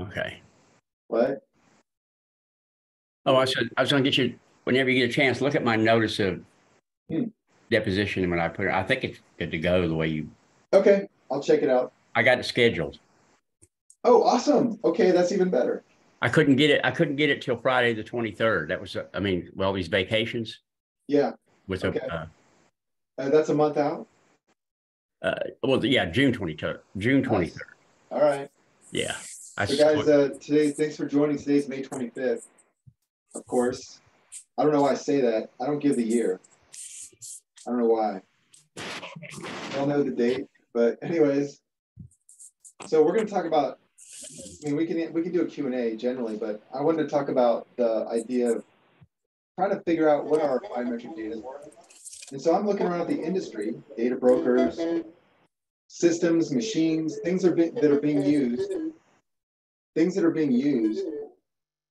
Okay. What? Oh, I was going to get you, whenever you get a chance, look at my notice of deposition and when I put it, I think it's good to go the way you. Okay, I'll check it out. I got it scheduled. Oh, awesome. Okay, that's even better. I couldn't get it till Friday the 23rd. That was, I mean, well, these vacations. Yeah. With okay. That's a month out? Well, yeah, June 23rd. Nice. All right. Yeah. So guys, thanks for joining. Today's May 25th, of course. I don't know why I say that. I don't give the year. I don't know why. I don't know the date, but anyways. So we're going to talk about, I mean, we can do a Q&A generally, but I wanted to talk about the idea of trying to figure out what our biometric data is. And so I'm looking around at the industry, data brokers, systems, machines, things that are being used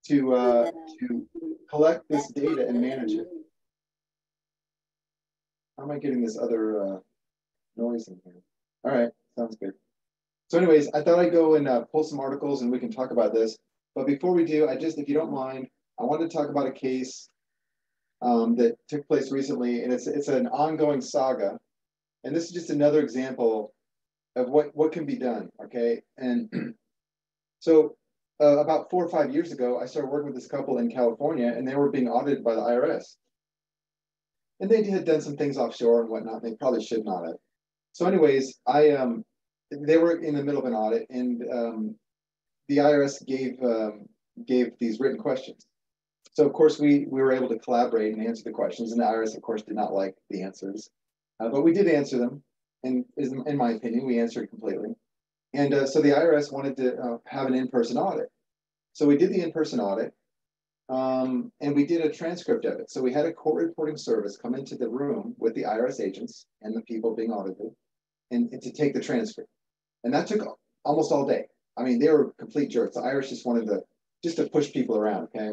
to collect this data and manage it. How am I getting this other noise in here? All right, sounds good. So anyways, I thought I'd go and pull some articles and we can talk about this. But before we do, if you don't mind, I wanted to talk about a case that took place recently, and it's an ongoing saga. And this is just another example of what can be done, okay? And so about 4 or 5 years ago, I started working with this couple in California, and they were being audited by the IRS. And they had done some things offshore and whatnot, and they probably should not have. So anyways, they were in the middle of an audit, and the IRS gave these written questions. So of course we were able to collaborate and answer the questions, and the IRS of course did not like the answers, but we did answer them, and in my opinion we answered completely. And so the IRS wanted to have an in-person audit, so we did the in-person audit, and we did a transcript of it. So we had a court reporting service come into the room with the IRS agents and the people being audited, and to take the transcript. And that took almost all day. I mean, they were complete jerks. The IRS just wanted to push people around, okay?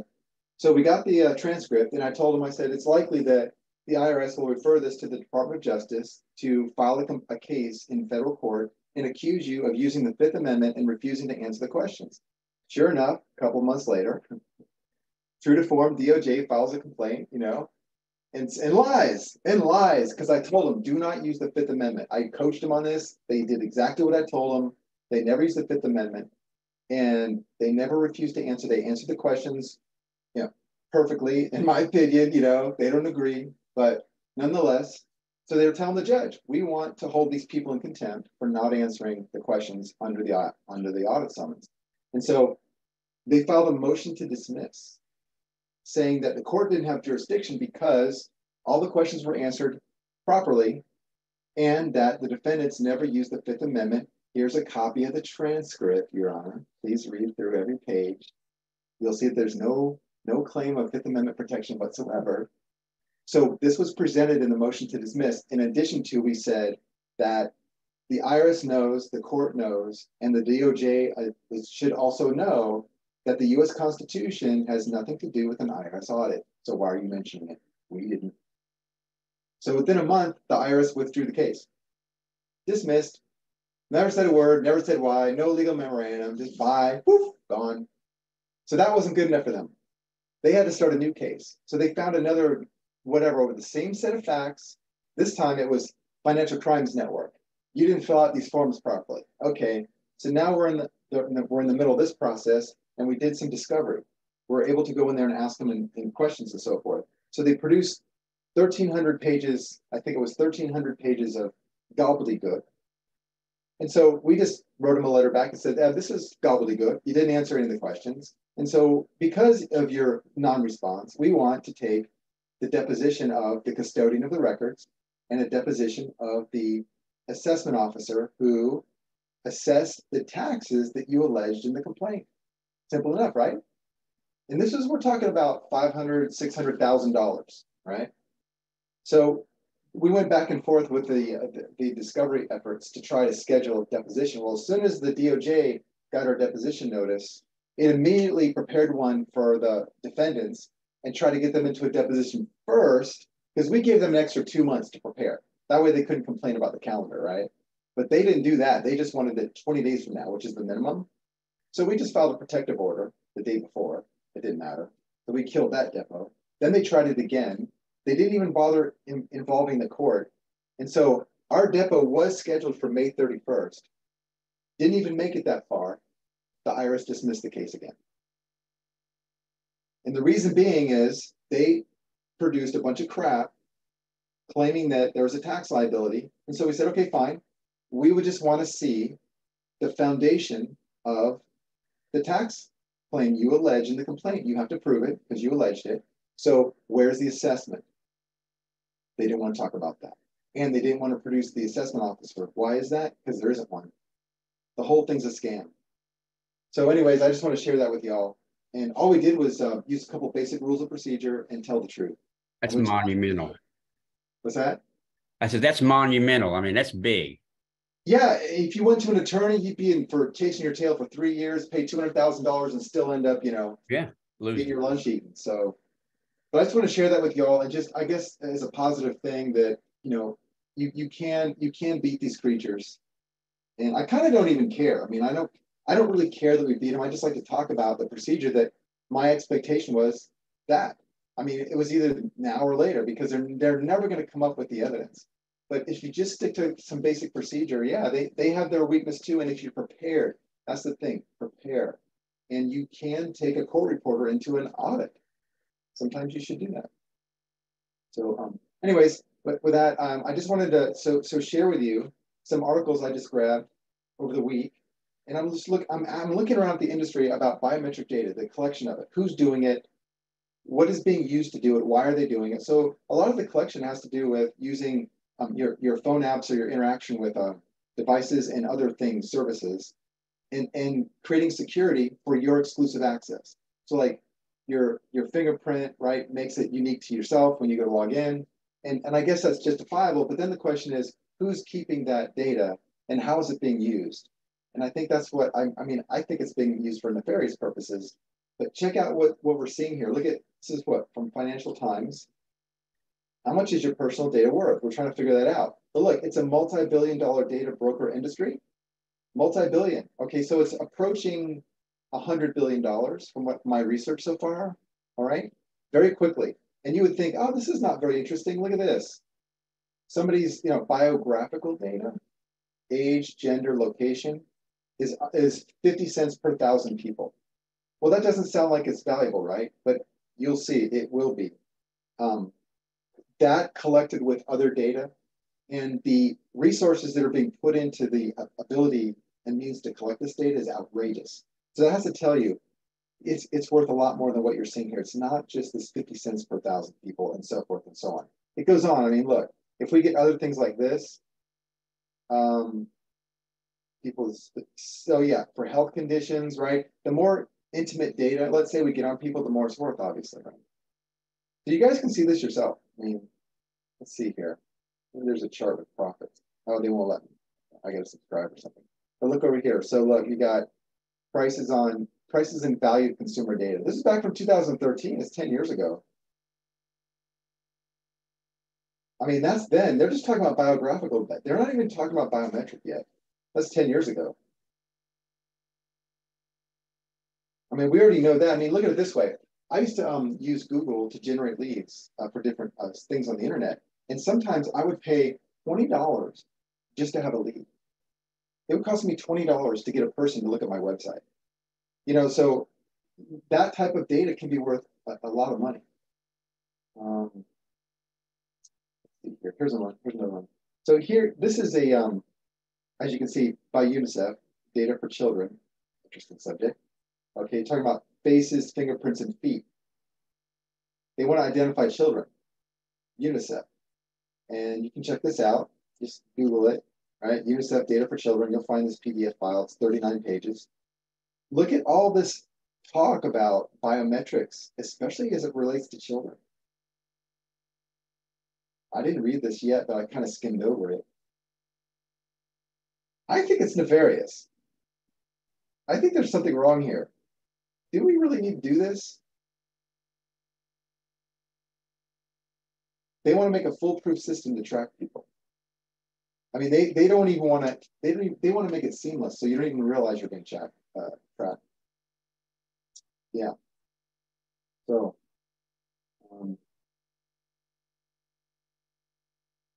So we got the transcript, and I told them, I said, it's likely that the IRS will refer this to the Department of Justice to file a case in federal court and accuse you of using the Fifth Amendment and refusing to answer the questions. Sure enough, a couple months later, true to form, DOJ files a complaint, you know, and lies, because I told them, do not use the Fifth Amendment. I coached them on this. They did exactly what I told them. They never used the Fifth Amendment, and they never refused to answer. They answered the questions, you know, perfectly, in my opinion. You know, they don't agree, but nonetheless, so they were telling the judge, we want to hold these people in contempt for not answering the questions under the audit summons. And so they filed a motion to dismiss, saying that the court didn't have jurisdiction because all the questions were answered properly and that the defendants never used the Fifth Amendment. Here's a copy of the transcript, Your Honor. Please read through every page. You'll see that there's no claim of Fifth Amendment protection whatsoever. So this was presented in the motion to dismiss. In addition to, we said that the IRS knows, the court knows, and the DOJ should also know that the U.S. Constitution has nothing to do with an IRS audit. So why are you mentioning it? We didn't. So within a month, the IRS withdrew the case. Dismissed. Never said a word, never said why, no legal memorandum, just bye, woof, gone. So that wasn't good enough for them. They had to start a new case. So they found another whatever over the same set of facts. This time it was Financial Crimes Network. You didn't fill out these forms properly. Okay, so now we're in the middle of this process, and we did some discovery. We were able to go in there and ask them in questions and so forth. So they produced 1,300 pages, I think it was 1,300 pages of gobbledygook. And so we just wrote them a letter back and said, this is gobbledygook. You didn't answer any of the questions. And so because of your non-response, we want to take the deposition of the custodian of the records and a deposition of the assessment officer who assessed the taxes that you alleged in the complaint. Simple enough, right? And this is, we're talking about $500,000, $600,000, right? So we went back and forth with the discovery efforts to try to schedule a deposition. Well, as soon as the DOJ got our deposition notice, it immediately prepared one for the defendants and tried to get them into a deposition first, because we gave them an extra 2 months to prepare. That way they couldn't complain about the calendar, right? But they didn't do that. They just wanted it 20 days from now, which is the minimum. So we just filed a protective order the day before. It didn't matter. So we killed that demo. Then they tried it again. They didn't even bother involving the court. And so our depo was scheduled for May 31st. Didn't even make it that far. The IRS dismissed the case again. And the reason being is they produced a bunch of crap claiming that there was a tax liability. And so we said, okay, fine. We would just want to see the foundation of the tax claim you allege in the complaint. You have to prove it because you alleged it. So where's the assessment? They didn't want to talk about that. And they didn't want to produce the assessment officer. Why is that? Because there isn't one. The whole thing's a scam. So anyways, I just want to share that with y'all. And all we did was use a couple basic rules of procedure and tell the truth. That's monumental. What's that? I said, that's monumental. I mean, that's big. Yeah, if you went to an attorney, he'd be in for chasing your tail for 3 years, pay $200,000 and still end up, you know, losing your lunch eating. So, but I just want to share that with y'all. And just, I guess, as a positive thing that, you know, you can beat these creatures. And I kind of don't even care. I mean, I don't really care that we beat them. I just like to talk about the procedure that my expectation was that. I mean, it was either now or later because they're never going to come up with the evidence. But if you just stick to some basic procedure, yeah, they have their weakness too. And if you're prepared, that's the thing, prepare. And you can take a court reporter into an audit. Sometimes you should do that. So anyways, but with that, I just wanted to share with you some articles I just grabbed over the week. And I'm just I'm looking around the industry about biometric data, the collection of it, who's doing it, what is being used to do it, why are they doing it? So a lot of the collection has to do with using your phone apps or your interaction with devices and other things, services, and creating security for your exclusive access. So like your fingerprint, right, makes it unique to yourself when you go to log in. And I guess that's justifiable, but then the question is, who's keeping that data and how is it being used? And I think that's what, I think it's being used for nefarious purposes, but check out what we're seeing here. Look at, this is what, from Financial Times. How much is your personal data worth? We're trying to figure that out. But look, it's a multi-billion-dollar data broker industry. Multi-billion. Okay, so it's approaching $100 billion from what my research so far, all right? Very quickly. And you would think, oh, this is not very interesting. Look at this. Somebody's, you know, biographical data, age, gender, location, is 50 cents per thousand people. Well, that doesn't sound like it's valuable, right? But you'll see it will be. That collected with other data and the resources that are being put into the ability and means to collect this data is outrageous. So that has to tell you it's worth a lot more than what you're seeing here. It's not just this 50 cents per thousand people and so forth and so on. It goes on. I mean, look, if we get other things like this, for health conditions, right? The more intimate data, let's say we get on people, the more it's worth, obviously, right? So you guys can see this yourself. I mean, let's see here. Maybe there's a chart with profits. Oh, they won't let me. I gotta subscribe or something. But look over here. So look, you got prices and value of consumer data. This is back from 2013. It's 10 years ago. I mean, that's then. They're just talking about biographical. They're not even talking about biometric yet. That's 10 years ago. I mean, we already know that. I mean, look at it this way. I used to use Google to generate leads for different things on the internet. And sometimes I would pay $20 just to have a lead. It would cost me $20 to get a person to look at my website. You know, so that type of data can be worth a lot of money. Here's another one. So here, this is a, as you can see, by UNICEF, data for children, interesting subject. Okay, talking about faces, fingerprints, and feet. They want to identify children, UNICEF. And you can check this out, just Google it, right? UNICEF data for children, you'll find this PDF file, it's 39 pages. Look at all this talk about biometrics, especially as it relates to children. I didn't read this yet, but I kind of skimmed over it. I think it's nefarious. I think there's something wrong here. Do we really need to do this? They want to make a foolproof system to track people. I mean, they don't even want to, they want to make it seamless. So you don't even realize you're being tracked. Yeah. So,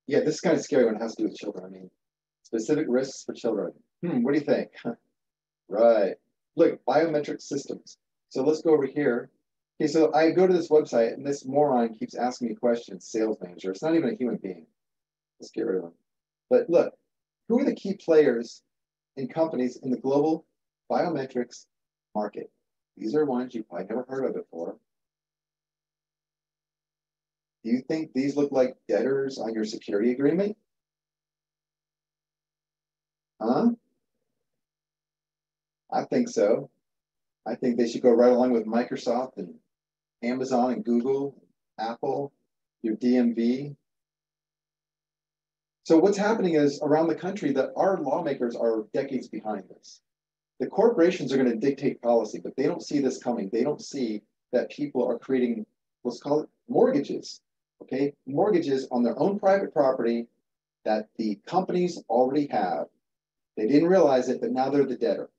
yeah, this is kind of scary when it has to do with children. I mean, specific risks for children. What do you think? Right. Look, biometric systems. So let's go over here. Okay, so I go to this website and this moron keeps asking me questions, sales manager. It's not even a human being. Let's get rid of him. But look, who are the key players and companies in the global biometrics market? These are ones you've probably never heard of before. Do you think these look like debtors on your security agreement? Huh? I think so. I think they should go right along with Microsoft and Amazon and Google, Apple, your DMV. So what's happening is around the country that our lawmakers are decades behind this. The corporations are going to dictate policy, but they don't see this coming. They don't see that people are creating, let's call it mortgages, okay? Mortgages on their own private property that the companies already have. They didn't realize it, but now they're the debtor.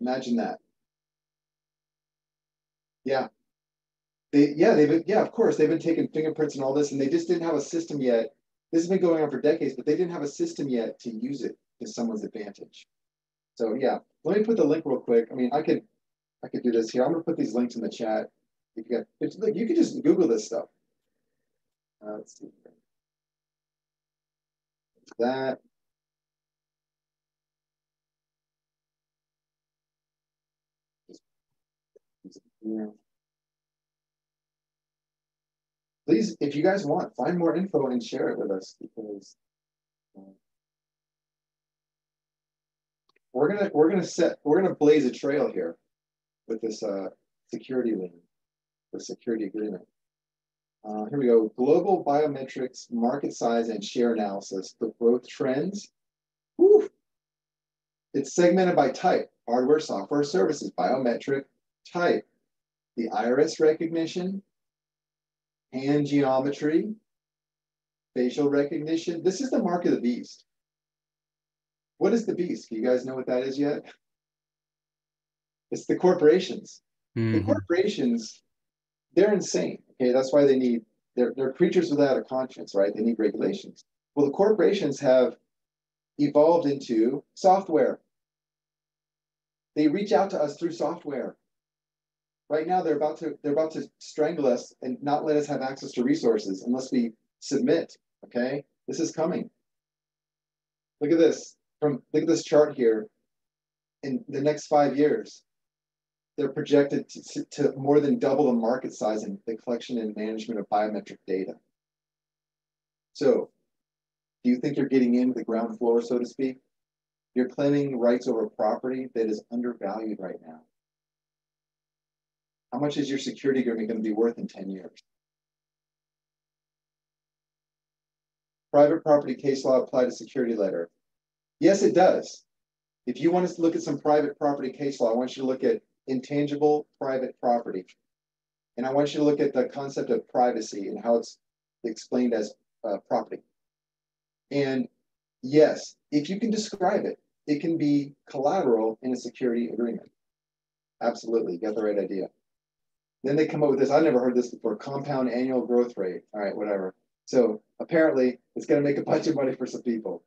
Imagine that. Yeah. Of course, they've been taking fingerprints and all this, and they just didn't have a system yet. This has been going on for decades, but they didn't have a system yet to use it to someone's advantage. So yeah, let me put the link real quick. I mean, I could do this here. I'm gonna put these links in the chat. If you got, look, you can just Google this stuff. Let's see. That. Please, if you guys want, find more info and share it with us, because we're gonna blaze a trail here with this security link, the security agreement. Here we go. Global biometrics market size and share analysis, the growth trends. Woo! It's segmented by type: hardware, software, services, biometric type. The IRS recognition, hand geometry, facial recognition. This is the mark of the beast. What is the beast? Do you guys know what that is yet? It's the corporations. Mm-hmm. The corporations, they're insane. Okay, that's why they need, they're creatures without a conscience, right? They need regulations. Well, the corporations have evolved into software. They reach out to us through software. Right now, they're about to strangle us and not let us have access to resources unless we submit. Okay, this is coming. Look at this. Look at this chart here. In the next 5 years, they're projected to more than double the market size in the collection and management of biometric data. So, do you think you're getting into the ground floor, so to speak? You're claiming rights over property that is undervalued right now. How much is your security agreement going to be worth in 10 years? Private property case law applied to security letter. Yes, it does. If you want us to look at some private property case law, I want you to look at intangible private property. And I want you to look at the concept of privacy and how it's explained as property. And yes, if you can describe it, it can be collateral in a security agreement. Absolutely, you got the right idea. Then they come up with this, I've never heard this before, compound annual growth rate. All right, whatever. So apparently it's gonna make a bunch of money for some people.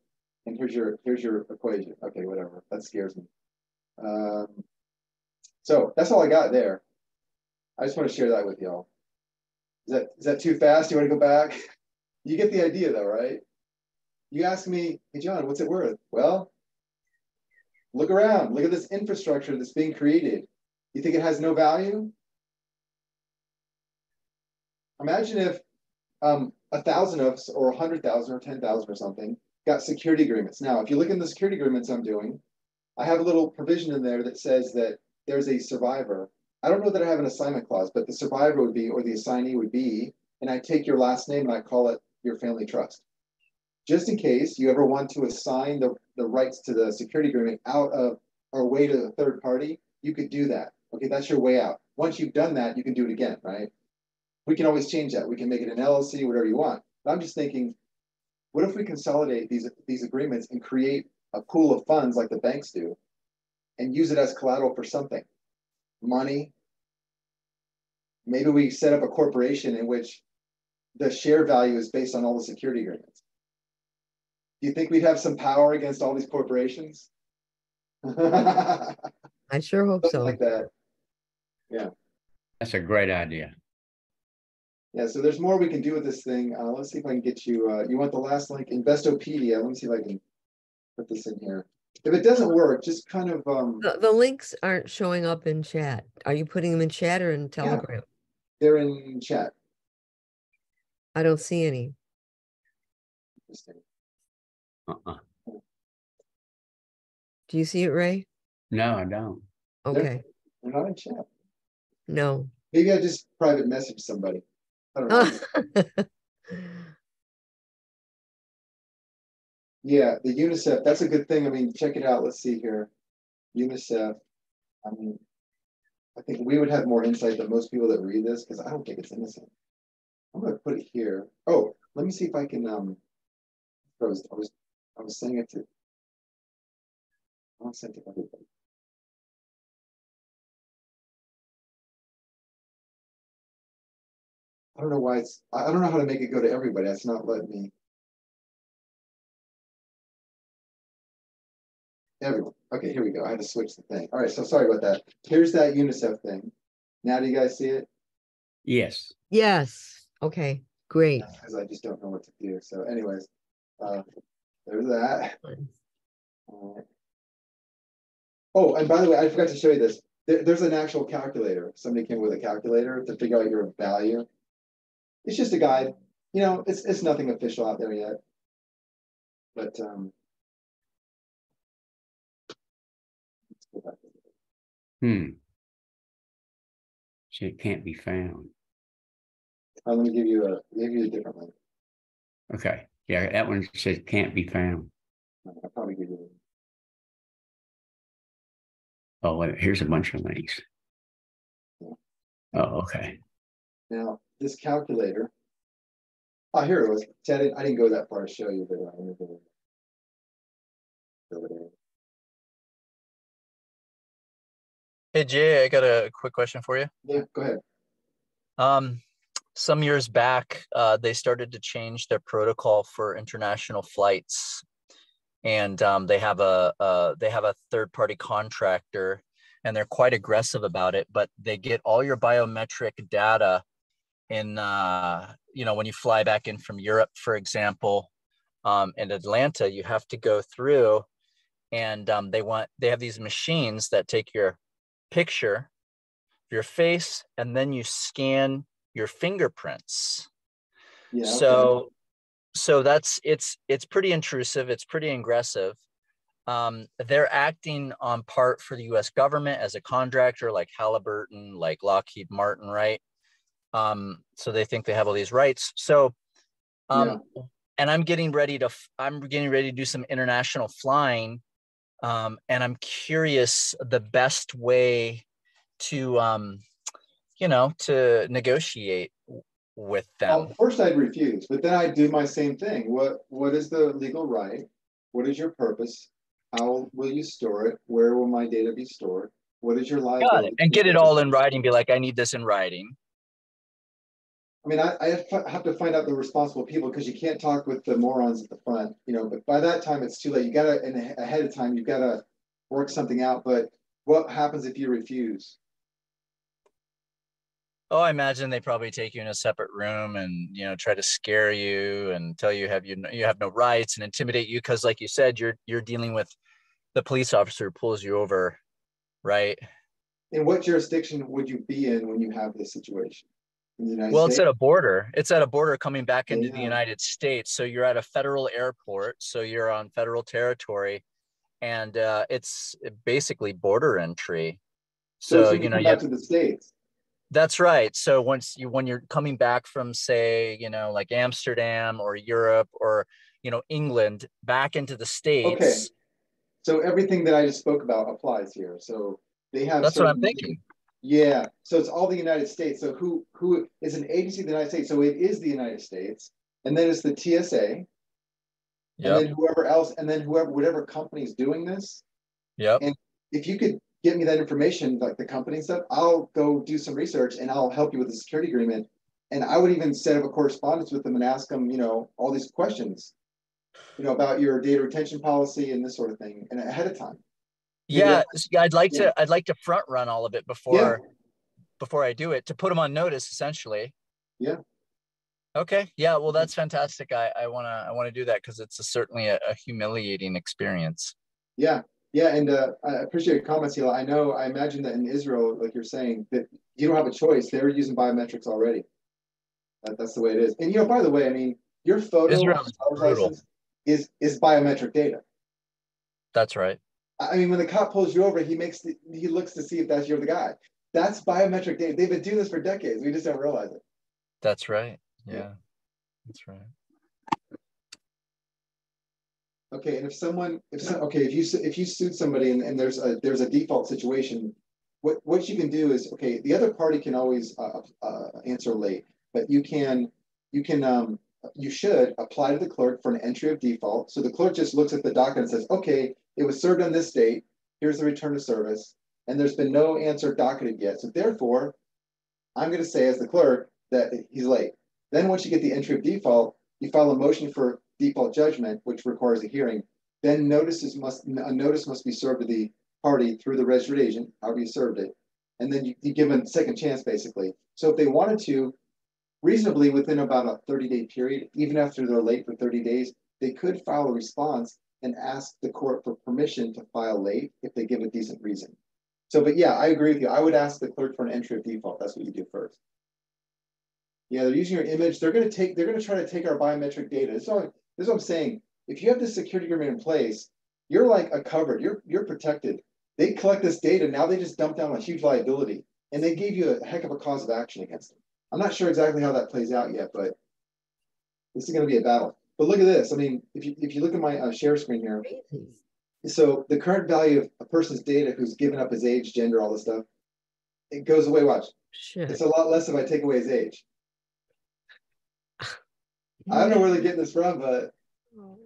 And here's your equation. Okay, whatever, that scares me. So that's all I got there. I just wanna share that with y'all. Is that too fast? You wanna go back? You get the idea though, right? You ask me, hey John, what's it worth? Well, look around, look at this infrastructure that's being created. You think it has no value? Imagine if 1,000 of us, or 100,000, or 10,000, or something, got security agreements. Now, if you look in the security agreements I'm doing, I have a little provision in there that says that there's a survivor. I don't know that I have an assignment clause, but the survivor would be, or the assignee would be, and I take your last name and I call it your family trust. Just in case you ever want to assign the rights to the security agreement out of, or away to the third party, you could do that. Okay, that's your way out. Once you've done that, you can do it again, right? We can always change that. We can make it an LLC, whatever you want. But I'm just thinking, What if we consolidate these agreements and create a pool of funds like the banks do and use it as collateral for something? Money. Maybe we set up a corporation in which the share value is based on all the security agreements. Do you think we'd have some power against all these corporations? I sure hope so. Like that. Yeah. That's a great idea. Yeah, so there's more we can do with this thing. Let's see if I can get you, you want the last link, Investopedia. Let me see if I can put this in here. If it doesn't work, just kind of... The links aren't showing up in chat. Are you putting them in chat or in Telegram? Yeah, they're in chat. I don't see any. Interesting. Do you see it, Ray? No, I don't. Okay. They're not in chat. No. Maybe I just private message somebody. I don't know. Yeah, the UNICEF, that's a good thing. I mean, check it out. Let's see here. UNICEF. I mean, I think we would have more insight than most people that read this because I don't think it's innocent. I'm going to put it here. Oh, let me see if I can. I was saying it to. I want to send it to everybody. I don't know why it's. I don't know how to make it go to everybody. That's not letting me. Everyone. Okay, here we go. I had to switch the thing. All right, so sorry about that. Here's that UNICEF thing. Now, do you guys see it? Yes. Yes. Okay. Great. Because I just don't know what to do. So, anyways, there's that. Oh, and by the way, I forgot to show you this. There's an actual calculator. Somebody came with a calculator to figure out your value. It's just a guide. You know, it's nothing official out there yet. But let's go back. So it can't be found. I'm going to give you a different one. Okay. Yeah, that one says can't be found. I'll probably give you one. Oh, wait, here's a bunch of links. Yeah. Oh, okay. Now, this calculator. Oh, here it was. See, I didn't go that far to show you, but I'm going to go there. Hey, Jay, I got a quick question for you. Yeah, go ahead. Some years back, they started to change their protocol for international flights, and they have a third-party contractor, and they're quite aggressive about it. But they get all your biometric data in, you know, when you fly back in from Europe, for example, in Atlanta, you have to go through, and they have these machines that take your picture, your face, and then you scan your fingerprints. Yeah, so that's it's pretty intrusive. It's pretty aggressive. They're acting on part for the U.S. government as a contractor, like Halliburton, like Lockheed Martin, right? So they think they have all these rights. So, and I'm getting ready to do some international flying, and I'm curious the best way to you know, to negotiate with them. Well, first, I'd refuse, but then I'd do my same thing. What is the legal right? What is your purpose? How will you store it? Where will my data be stored? What is your liability? Got it. And get it all in writing. Be like, I need this in writing. I mean, I have to find out the responsible people because you can't talk with the morons at the front, you know, but by that time, it's too late. You got to, and ahead of time, you've got to work something out. But what happens if you refuse? Oh, I imagine they probably take you in a separate room and, you know, try to scare you and tell you you have no rights and intimidate you because, like you said, you're dealing with the police officer who pulls you over, right? In what jurisdiction would you be in when you have this situation? In the United States? It's at a border. It's at a border coming back into the United States. So you're at a federal airport. So you're on federal territory, and it's basically border entry. So you know, you have to the states. That's right. So when you're coming back from, say, you know, like Amsterdam or Europe or, you know, England back into the States. Okay. So everything that I just spoke about applies here. So they have. That's what I'm thinking. Yeah. So it's all the United States. So who is an agency of the United States? So it is the United States. And then it's the TSA, Yep. And then whoever else, and then whoever, whatever company's doing this. Yep. And if you could get me that information, like the company and stuff, I'll go do some research and I'll help you with the security agreement. And I would even set up a correspondence with them and ask them, you know, all these questions, you know, about your data retention policy and this sort of thing, and ahead of time. Yeah, yeah. I'd like to front run all of it before I do it, to put them on notice, essentially. Yeah. Okay. Yeah. Well, that's fantastic. I wanna do that, because it's certainly a humiliating experience. Yeah. Yeah. And I appreciate your comments, Hila. I imagine that in Israel, like you're saying, that you don't have a choice. They're using biometrics already. That's the way it is. And, you know, by the way, I mean, your photo license is biometric data. That's right. I mean, when the cop pulls you over, he looks to see if that's you're the guy. That's biometric data. They've been doing this for decades. We just don't realize it. That's right. Yeah. That's right. Okay, and if you sued somebody and there's a default situation, what you can do is, okay, the other party can always answer late, but you should apply to the clerk for an entry of default. So the clerk just looks at the docket and says, okay, it was served on this date. Here's the return of service. And there's been no answer docketed yet. So therefore, I'm going to say as the clerk that he's late. Then once you get the entry of default, you file a motion for default judgment, which requires a hearing. Then a notice must be served to the party through the registered agent, however you served it. And then you give them a second chance, basically. So if they wanted to, reasonably within about a 30-day period, even after they're late for 30 days, they could file a response and ask the court for permission to file late if they give a decent reason. So, but yeah, I agree with you. I would ask the clerk for an entry of default. That's what you do first. Yeah, they're using your image. They're going to try to take our biometric data. This is what I'm saying. If you have this security agreement in place, you're like a covered. You're protected. They collect this data. Now they just dump down a huge liability, and they gave you a heck of a cause of action against them. I'm not sure exactly how that plays out yet, but this is going to be a battle. But look at this. I mean, if you look at my share screen here, so the current value of a person's data who's given up his age, gender, all this stuff, it goes away. Watch. Shit. It's a lot less if I take away his age. I don't know where they're getting this from, but oh,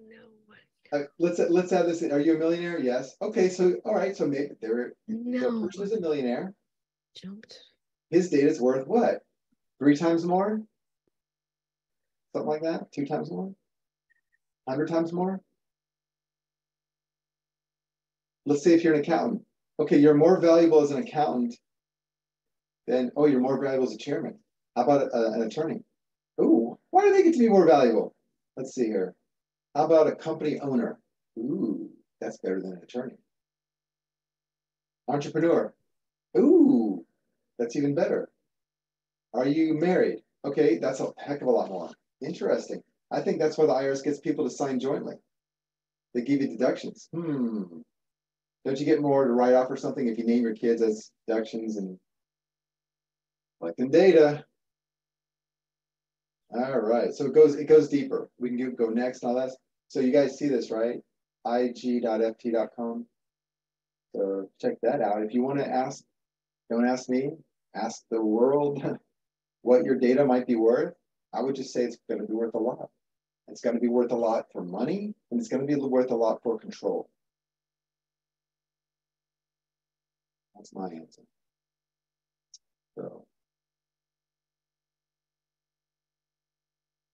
no. Let's add this in. Are you a millionaire? Yes. Okay. So all right. So maybe the person is a millionaire. Jumped. His data is worth what? 3 times more? Something like that? 2 times more? 100 times more? Let's say if you're an accountant. Okay, you're more valuable as an accountant than, oh, you're more valuable as a chairman. How about an attorney? Ooh, why do they get to be more valuable? Let's see here. How about a company owner? Ooh, that's better than an attorney. Entrepreneur? Ooh, that's even better. Are you married? Okay, that's a heck of a lot more. Interesting. I think that's why the IRS gets people to sign jointly. They give you deductions. Don't you get more to write off or something if you name your kids as deductions and collecting data? All right, so it goes deeper. We can go next and all that. So you guys see this, right? IG.FT.com. So check that out. If you want to ask, don't ask me, ask the world. What your data might be worth, I would just say it's going to be worth a lot. It's going to be worth a lot for money, and it's going to be worth a lot for control. That's my answer. So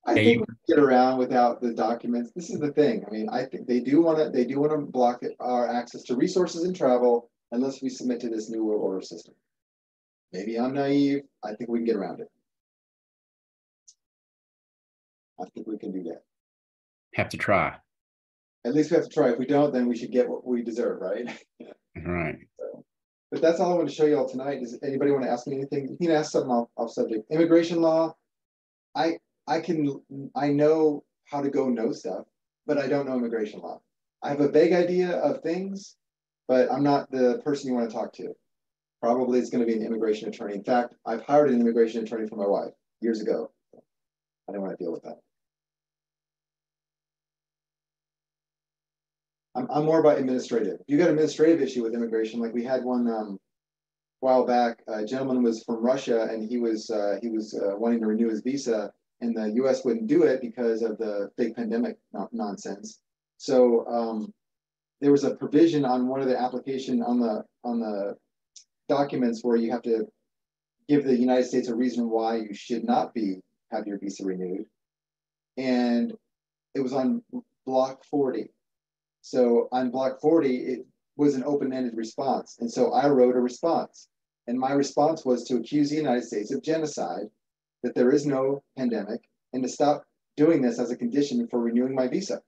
I think we can get around without the documents. This is the thing. I mean, I think they do want to block our access to resources and travel unless we submit to this new world order system. Maybe I'm naive. I think we can get around it. I think we can do that. Have to try. At least we have to try. If we don't, then we should get what we deserve, right? Right. So, but that's all I want to show you all tonight. Does anybody want to ask me anything? You can ask something off subject. Immigration law. I know how to go know stuff, but I don't know immigration law. I have a vague idea of things, but I'm not the person you want to talk to. Probably it's going to be an immigration attorney. In fact, I've hired an immigration attorney for my wife years ago. I didn't want to deal with that. I'm more about administrative. You got an administrative issue with immigration, like we had one a while back. A gentleman was from Russia, and he was wanting to renew his visa, and the U.S. wouldn't do it because of the big pandemic nonsense. So there was a provision on one of the application on the documents where you have to give the United States a reason why you should not have your visa renewed, and it was on block 40. So on block 40, it was an open-ended response, and so I wrote a response, and my response was to accuse the United States of genocide, that there is no pandemic, and to stop doing this as a condition for renewing my visa.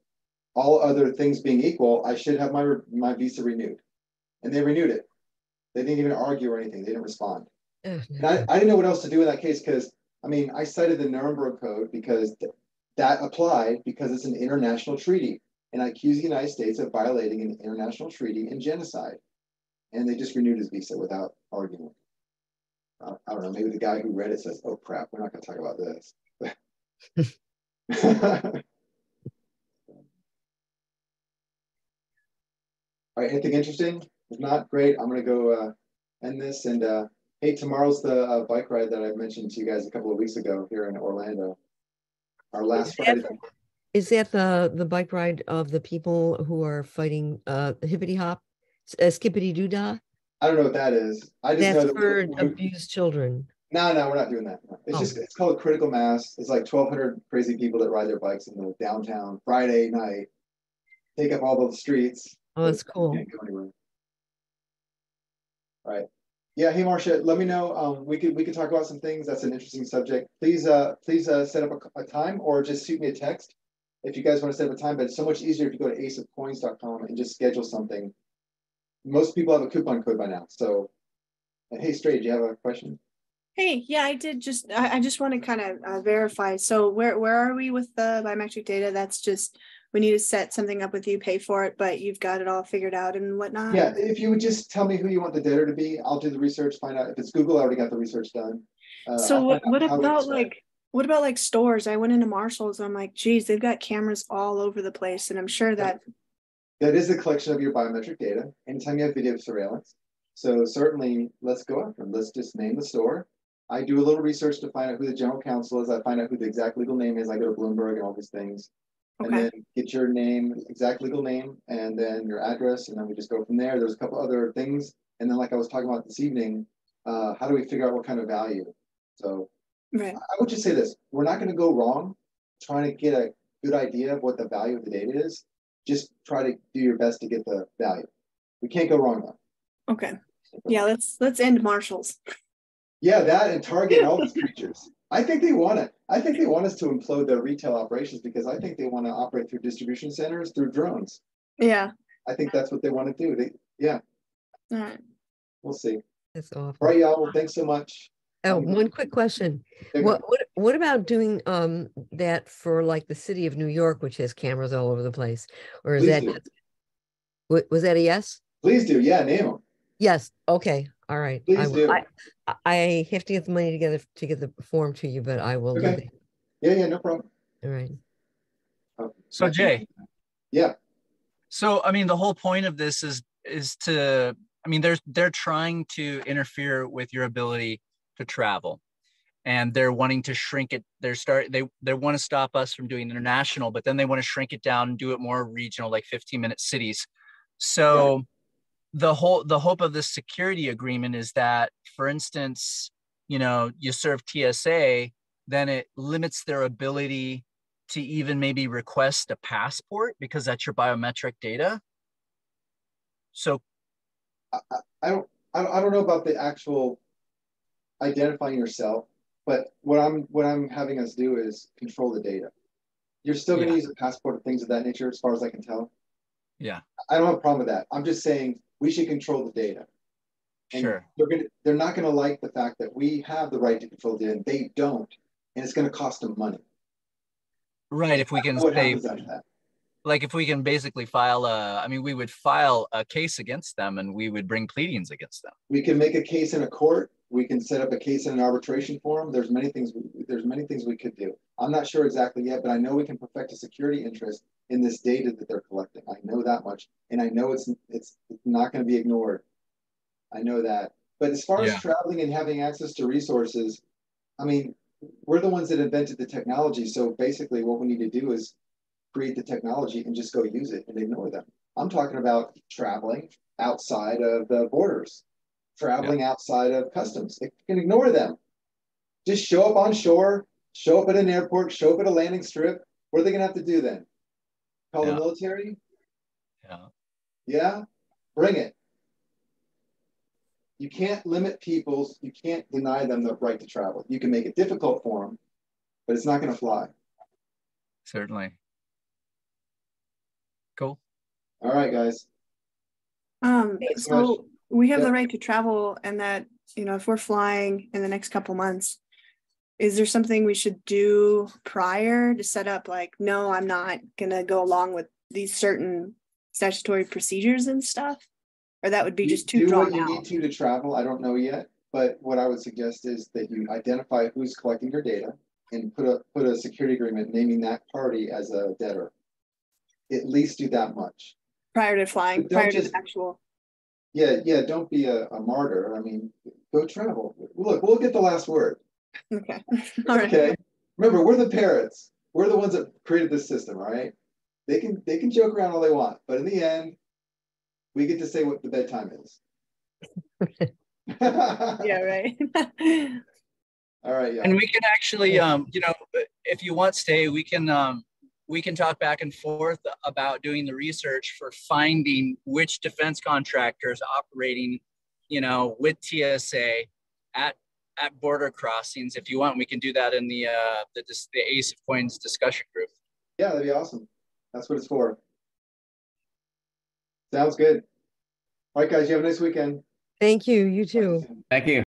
All other things being equal, I should have my visa renewed, and they renewed it. They didn't even argue or anything. They didn't respond. Oh, no. And I didn't know what else to do in that case because, I mean, I cited the Nuremberg Code because that applied because it's an international treaty. And I accused the United States of violating an international treaty and genocide. And they just renewed his visa without arguing. I don't know, maybe the guy who read it says, oh, crap, we're not going to talk about this. All right, anything interesting? If not, great. I'm going to go end this. And hey, tomorrow's the bike ride that I mentioned to you guys a couple of weeks ago here in Orlando. Our last Friday. Is that the bike ride of the people who are fighting hippity hop, skippity doo dah? I don't know what that is. I just know that for abused children. No, we're not doing that. It's it's called Critical Mass. It's like 1,200 crazy people that ride their bikes in the downtown Friday night, take up all those streets. Oh, that's cool. Can't go anywhere. All right. Yeah. Hey, Marcia, let me know. We could talk about some things. That's an interesting subject. Please set up a time or just shoot me a text if you guys want to set up a time. But it's so much easier if you go to aceofcoins.com and just schedule something. Most people have a coupon code by now. So, and hey, Stray, do you have a question? Hey, yeah, I did. I just want to kind of verify. So where are we with the biometric data? That's just, we need to set something up with you, pay for it, but you've got it all figured out and whatnot. Yeah, if you would just tell me who you want the data to be, I'll do the research, find out. If it's Google, I already got the research done. So what about like stores? I went into Marshall's. I'm like, geez, they've got cameras all over the place. And I'm sure that. That is the collection of your biometric data. Anytime you have video surveillance. So certainly let's go after them. Let's just name the store. I do a little research to find out who the general counsel is. I find out who the exact legal name is. I go to Bloomberg and all these things. Okay. And then get your name, exact legal name, and then your address. And then we just go from there. There's a couple other things. And then like I was talking about this evening, how do we figure out what kind of value? So right. I would just say this. We're not going to go wrong trying to get a good idea of what the value of the data is. Just try to do your best to get the value. We can't go wrong though. Okay. Yeah, let's end Marshall's. Yeah, that and Target and all these creatures. I think they want it. I think they want us to implode their retail operations because I think they want to operate through distribution centers through drones. Yeah. I think that's what they want to do. Yeah. All right. We'll see. That's awful. All right, y'all. Well, thanks so much. Oh, one quick question. What about doing that for like the city of New York, which has cameras all over the place? Or is was that a yes? Please do. Yeah, name them. Yes. Okay. All right. Please do. I have to get the money together to get the form to you, but I will. Okay. Yeah, no problem. All right. So Jay. Yeah. So I mean, the whole point of this is to, I mean, they're trying to interfere with your ability to travel, and they're wanting to shrink it. They want to stop us from doing international, but then they want to shrink it down and do it more regional, like 15-minute cities. So. Yeah. The hope of this security agreement is that, for instance, you know, you serve TSA, then it limits their ability to even maybe request a passport because that's your biometric data. So, I don't know about the actual identifying yourself, but what I'm having us do is control the data. You're still going to use a passport or things of that nature, as far as I can tell. Yeah, I don't have a problem with that. I'm just saying. We should control the data. And sure. They're not going to like the fact that we have the right to control the data and they don't, and it's going to cost them money. Right. If we can say, like, if we can basically file a, I mean, we would file a case against them and we would bring pleadings against them. We can make a case in a court. We can set up a case in an arbitration forum. There's many things we could do. I'm not sure exactly yet, but I know we can perfect a security interest in this data that they're collecting. I know that much, and I know it's not going to be ignored. I know that. But as far as traveling and having access to resources, I mean, we're the ones that invented the technology. So basically what we need to do is create the technology and just go use it and ignore them. I'm talking about traveling outside of the borders, traveling outside of customs. You can ignore them. Just show up on shore, show up at an airport, show up at a landing strip. What are they going to have to do then? Call the military? Yeah? Bring it. You can't limit people's, you can't deny them the right to travel. You can make it difficult for them, but it's not going to fly. Certainly. Cool. All right, guys. So we have the right to travel, and that, you know, if we're flying in the next couple months, is there something we should do prior to set up, like, no, I'm not going to go along with these certain statutory procedures and stuff? Or that would be just too drawn out? Do what you need to travel. I don't know yet. But what I would suggest is that you identify who's collecting your data and put a security agreement naming that party as a debtor. At least do that much. Prior to flying, prior to the actual. Yeah, don't be a martyr. I mean, go travel. Look, we'll get the last word. Okay. All right. Remember, we're the parrots. We're the ones that created this system, all right? They can joke around all they want, but in the end, we get to say what the bedtime is. Yeah, right. All right, yeah. And we can actually, you know, if you want, stay, we can talk back and forth about doing the research for finding which defense contractors operating, you know, with TSA at border crossings. If you want, we can do that in the Ace of Coins discussion group. Yeah, that'd be awesome. That's what it's for. Sounds good. All right, guys, you have a nice weekend. Thank you. You too. Thank you.